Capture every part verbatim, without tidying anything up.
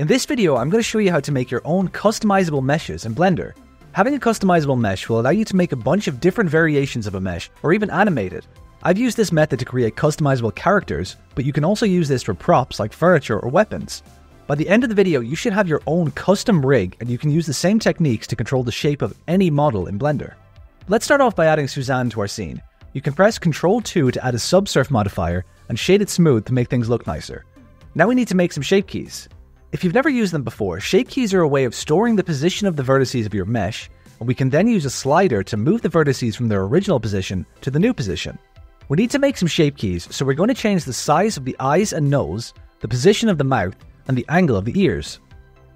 In this video, I'm going to show you how to make your own customizable meshes in Blender. Having a customizable mesh will allow you to make a bunch of different variations of a mesh, or even animate it. I've used this method to create customizable characters, but you can also use this for props like furniture or weapons. By the end of the video, you should have your own custom rig, and you can use the same techniques to control the shape of any model in Blender. Let's start off by adding Suzanne to our scene. You can press control two to add a subsurf modifier, and shade it smooth to make things look nicer. Now we need to make some shape keys. If you've never used them before, shape keys are a way of storing the position of the vertices of your mesh, and we can then use a slider to move the vertices from their original position to the new position. We need to make some shape keys, so we're going to change the size of the eyes and nose, the position of the mouth, and the angle of the ears.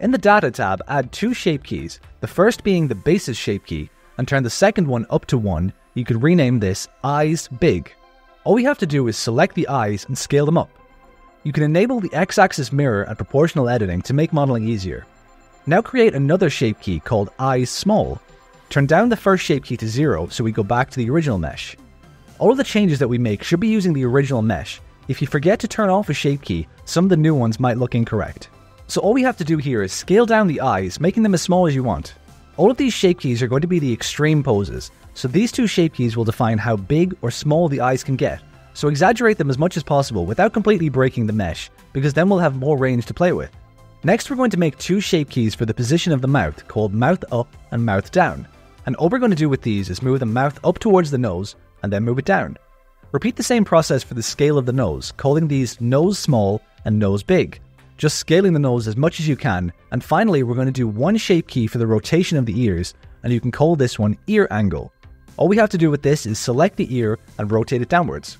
In the Data tab, add two shape keys, the first being the basis shape key, and turn the second one up to one. You could rename this Eyes Big. All we have to do is select the eyes and scale them up. You can enable the x-axis mirror and proportional editing to make modeling easier. Now create another shape key called Eyes Small. Turn down the first shape key to zero so we go back to the original mesh. All of the changes that we make should be using the original mesh. If you forget to turn off a shape key, some of the new ones might look incorrect. So all we have to do here is scale down the eyes, making them as small as you want. All of these shape keys are going to be the extreme poses, so these two shape keys will define how big or small the eyes can get. So exaggerate them as much as possible without completely breaking the mesh, because then we'll have more range to play with. Next we're going to make two shape keys for the position of the mouth, called Mouth Up and Mouth Down. And all we're going to do with these is move the mouth up towards the nose, and then move it down. Repeat the same process for the scale of the nose, calling these Nose Small and Nose Big. Just scaling the nose as much as you can, and finally we're going to do one shape key for the rotation of the ears, and you can call this one Ear Angle. All we have to do with this is select the ear and rotate it downwards.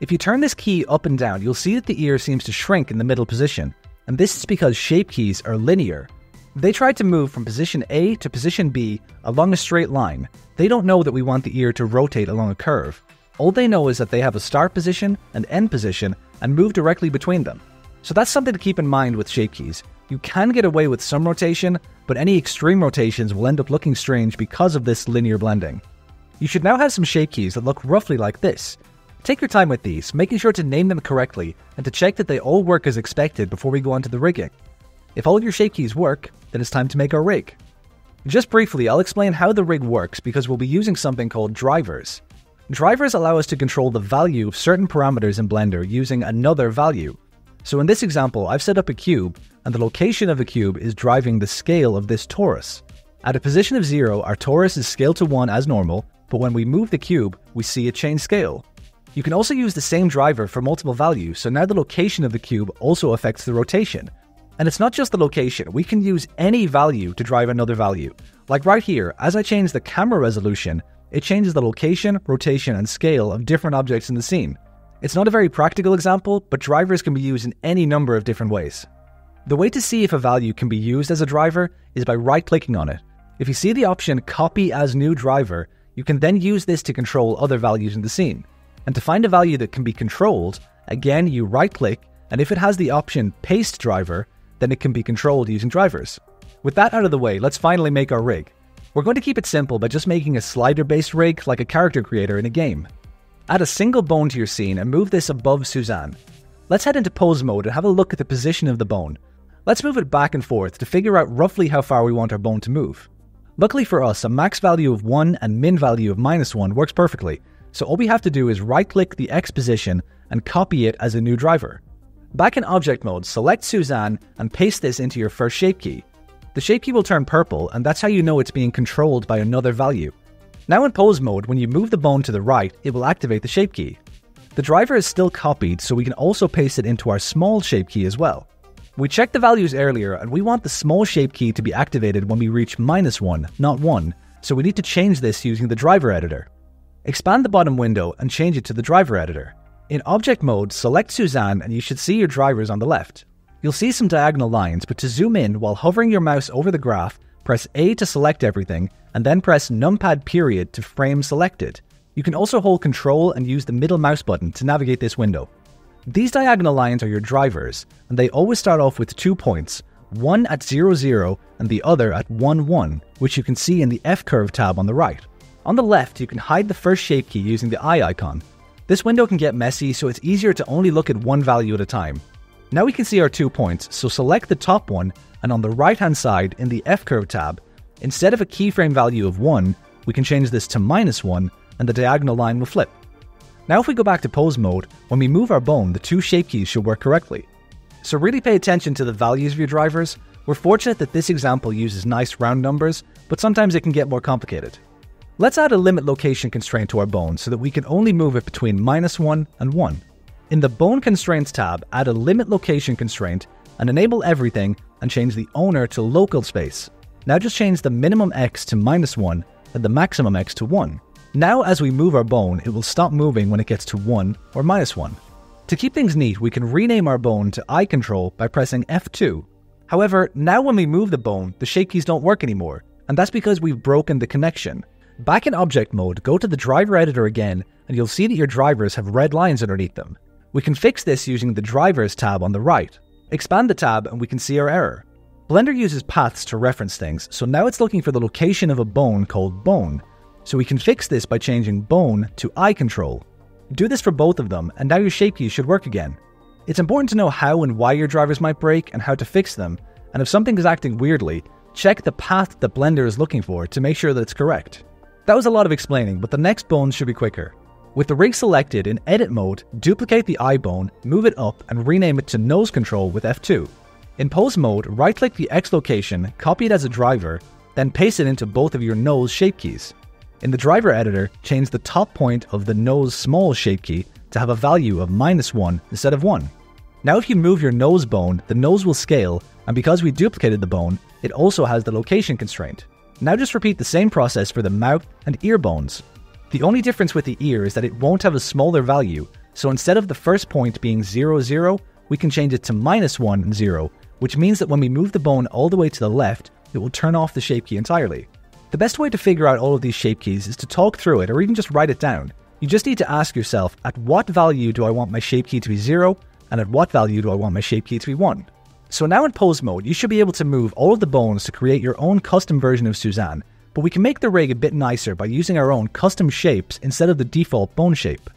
If you turn this key up and down, you'll see that the ear seems to shrink in the middle position, and this is because shape keys are linear. They tried to move from position A to position B along a straight line. They don't know that we want the ear to rotate along a curve. All they know is that they have a start position and end position and move directly between them. So that's something to keep in mind with shape keys. You can get away with some rotation, but any extreme rotations will end up looking strange because of this linear blending. You should now have some shape keys that look roughly like this. Take your time with these, making sure to name them correctly and to check that they all work as expected before we go on to the rigging. If all of your shape keys work, then it's time to make our rig. Just briefly, I'll explain how the rig works because we'll be using something called drivers. Drivers allow us to control the value of certain parameters in Blender using another value. So in this example, I've set up a cube, and the location of the cube is driving the scale of this torus. At a position of zero, our torus is scaled to one as normal, but when we move the cube, we see it change scale. You can also use the same driver for multiple values, so now the location of the cube also affects the rotation. And it's not just the location, we can use any value to drive another value. Like right here, as I change the camera resolution, it changes the location, rotation, and scale of different objects in the scene. It's not a very practical example, but drivers can be used in any number of different ways. The way to see if a value can be used as a driver is by right-clicking on it. If you see the option Copy as New Driver, you can then use this to control other values in the scene. And to find a value that can be controlled, again you right-click, and if it has the option Paste Driver, then it can be controlled using drivers. With that out of the way, let's finally make our rig. We're going to keep it simple by just making a slider-based rig like a character creator in a game. Add a single bone to your scene and move this above Suzanne. Let's head into pose mode and have a look at the position of the bone. Let's move it back and forth to figure out roughly how far we want our bone to move. Luckily for us, a max value of one and min value of minus one works perfectly. So all we have to do is right-click the X position and copy it as a new driver. Back in object mode, select Suzanne and paste this into your first shape key. The shape key will turn purple, and that's how you know it's being controlled by another value. Now in pose mode, when you move the bone to the right, it will activate the shape key. The driver is still copied, so we can also paste it into our small shape key as well. We checked the values earlier, and we want the small shape key to be activated when we reach minus one, not one, so we need to change this using the driver editor. Expand the bottom window and change it to the driver editor. In object mode, select Suzanne and you should see your drivers on the left. You'll see some diagonal lines, but to zoom in, while hovering your mouse over the graph, press A to select everything, and then press numpad period to frame selected. You can also hold control and use the middle mouse button to navigate this window. These diagonal lines are your drivers, and they always start off with two points, one at zero zero and the other at one one, which you can see in the F-curve tab on the right. On the left, you can hide the first shape key using the eye icon. This window can get messy, so it's easier to only look at one value at a time. Now we can see our two points, so select the top one, and on the right-hand side in the F-curve tab, instead of a keyframe value of one, we can change this to minus one, and the diagonal line will flip. Now if we go back to pose mode, when we move our bone, the two shape keys should work correctly. So really pay attention to the values of your drivers. We're fortunate that this example uses nice round numbers, but sometimes it can get more complicated. Let's add a limit location constraint to our bone so that we can only move it between minus one and one. In the Bone Constraints tab, add a limit location constraint and enable everything and change the owner to local space. Now just change the minimum x to minus one and the maximum x to one. Now as we move our bone, it will stop moving when it gets to one or minus one. To keep things neat, we can rename our bone to eye control by pressing F two. However, now when we move the bone, the shape keys don't work anymore, and that's because we've broken the connection. Back in object mode, go to the driver editor again, and you'll see that your drivers have red lines underneath them. We can fix this using the drivers tab on the right. Expand the tab and we can see our error. Blender uses paths to reference things, so now it's looking for the location of a bone called bone. So we can fix this by changing bone to eye control. Do this for both of them, and now your shape keys should work again. It's important to know how and why your drivers might break and how to fix them, and if something is acting weirdly, check the path that Blender is looking for to make sure that it's correct. That was a lot of explaining, but the next bones should be quicker. With the rig selected, in edit mode, duplicate the eye bone, move it up, and rename it to nose control with F two. In pose mode, right-click the X location, copy it as a driver, then paste it into both of your nose shape keys. In the driver editor, change the top point of the nose small shape key to have a value of minus one instead of one. Now if you move your nose bone, the nose will scale, and because we duplicated the bone, it also has the location constraint. Now just repeat the same process for the mouth and ear bones. The only difference with the ear is that it won't have a smaller value, so instead of the first point being zero, zero, we can change it to minus one and zero, which means that when we move the bone all the way to the left, it will turn off the shape key entirely. The best way to figure out all of these shape keys is to talk through it or even just write it down. You just need to ask yourself, at what value do I want my shape key to be zero, and at what value do I want my shape key to be one? So now in pose mode, you should be able to move all of the bones to create your own custom version of Suzanne, but we can make the rig a bit nicer by using our own custom shapes instead of the default bone shape.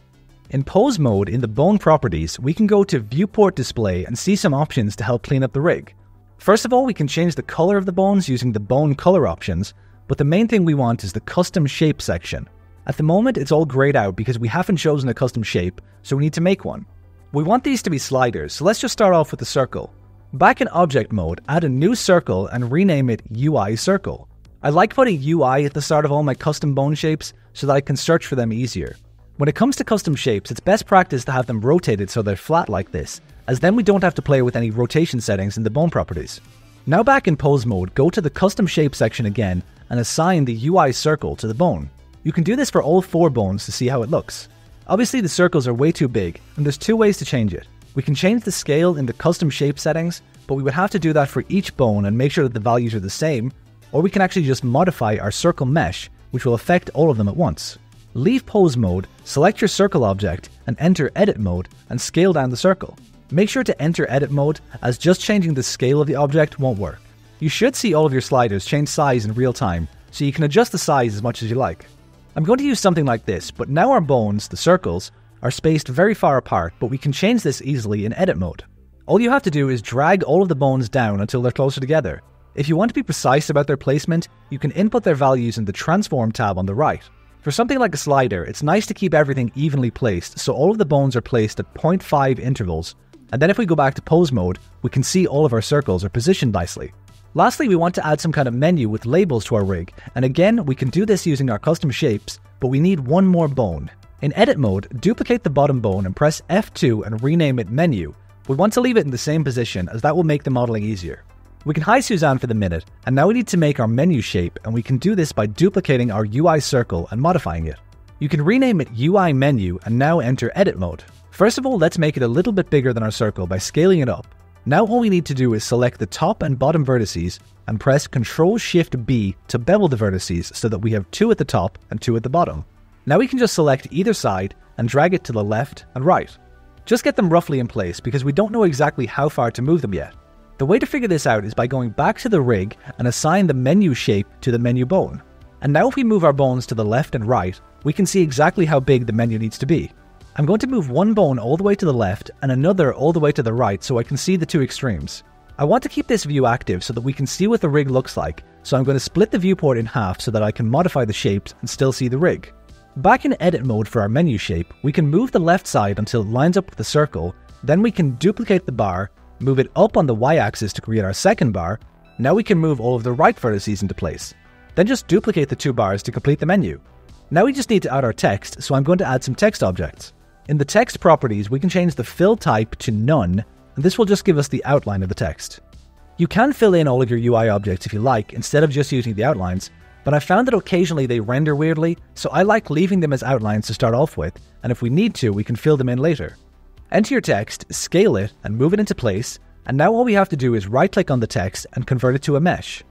In pose mode, in the bone properties, we can go to viewport display and see some options to help clean up the rig. First of all, we can change the color of the bones using the bone color options, but the main thing we want is the custom shape section. At the moment, it's all grayed out because we haven't chosen a custom shape, so we need to make one. We want these to be sliders, so let's just start off with a circle. Back in object mode, add a new circle and rename it U I circle. I like putting U I at the start of all my custom bone shapes so that I can search for them easier. When it comes to custom shapes, it's best practice to have them rotated so they're flat like this, as then we don't have to play with any rotation settings in the bone properties. Now back in pose mode, go to the custom shape section again and assign the U I circle to the bone. You can do this for all four bones to see how it looks. Obviously the circles are way too big, and there's two ways to change it. We can change the scale in the custom shape settings, but we would have to do that for each bone and make sure that the values are the same, or we can actually just modify our circle mesh, which will affect all of them at once. Leave pose mode, select your circle object, and enter edit mode and scale down the circle. Make sure to enter edit mode, as just changing the scale of the object won't work. You should see all of your sliders change size in real time, so you can adjust the size as much as you like. I'm going to use something like this, but now our bones, the circles, are spaced very far apart, but we can change this easily in edit mode. All you have to do is drag all of the bones down until they're closer together. If you want to be precise about their placement, you can input their values in the transform tab on the right. For something like a slider, it's nice to keep everything evenly placed, so all of the bones are placed at zero point five intervals, and then if we go back to pose mode, we can see all of our circles are positioned nicely. Lastly, we want to add some kind of menu with labels to our rig, and again, we can do this using our custom shapes, but we need one more bone. In edit mode, duplicate the bottom bone and press F two and rename it menu. We want to leave it in the same position, as that will make the modeling easier. We can hide Suzanne for the minute, and now we need to make our menu shape, and we can do this by duplicating our U I circle and modifying it. You can rename it U I menu and now enter edit mode. First of all, let's make it a little bit bigger than our circle by scaling it up. Now all we need to do is select the top and bottom vertices and press control shift B to bevel the vertices so that we have two at the top and two at the bottom. Now we can just select either side and drag it to the left and right. Just get them roughly in place because we don't know exactly how far to move them yet. The way to figure this out is by going back to the rig and assign the menu shape to the menu bone. And now if we move our bones to the left and right, we can see exactly how big the menu needs to be. I'm going to move one bone all the way to the left and another all the way to the right so I can see the two extremes. I want to keep this view active so that we can see what the rig looks like, so I'm going to split the viewport in half so that I can modify the shapes and still see the rig. Back in edit mode for our menu shape, we can move the left side until it lines up with the circle, then we can duplicate the bar, move it up on the y-axis to create our second bar. Now we can move all of the right vertices into place. Then just duplicate the two bars to complete the menu. Now we just need to add our text, so I'm going to add some text objects. In the text properties, we can change the fill type to none, and this will just give us the outline of the text. You can fill in all of your U I objects if you like, instead of just using the outlines, but I found that occasionally they render weirdly, so I like leaving them as outlines to start off with, and if we need to, we can fill them in later. Enter your text, scale it, and move it into place, and now all we have to do is right-click on the text and convert it to a mesh.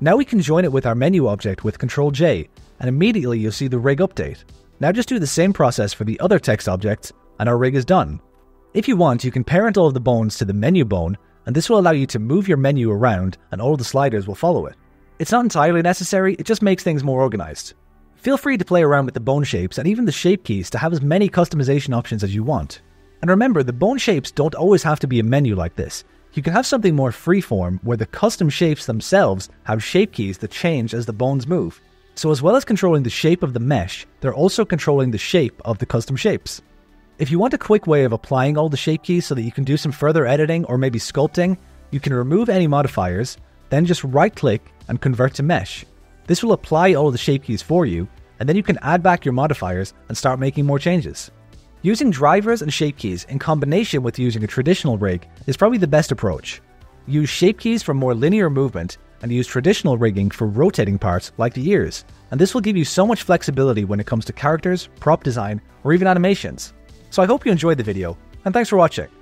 Now we can join it with our menu object with control J, and immediately you'll see the rig update. Now just do the same process for the other text objects, and our rig is done. If you want, you can parent all of the bones to the menu bone, and this will allow you to move your menu around, and all the sliders will follow it. It's not entirely necessary, it just makes things more organized. Feel free to play around with the bone shapes and even the shape keys to have as many customization options as you want. And remember, the bone shapes don't always have to be a menu like this. You can have something more freeform where the custom shapes themselves have shape keys that change as the bones move. So as well as controlling the shape of the mesh, they're also controlling the shape of the custom shapes. If you want a quick way of applying all the shape keys so that you can do some further editing or maybe sculpting, you can remove any modifiers, then just right-click and convert to mesh. This will apply all the shape keys for you, and then you can add back your modifiers and start making more changes. Using drivers and shape keys in combination with using a traditional rig is probably the best approach. Use shape keys for more linear movement and use traditional rigging for rotating parts like the ears, and this will give you so much flexibility when it comes to characters, prop design, or even animations. So I hope you enjoyed the video, and thanks for watching.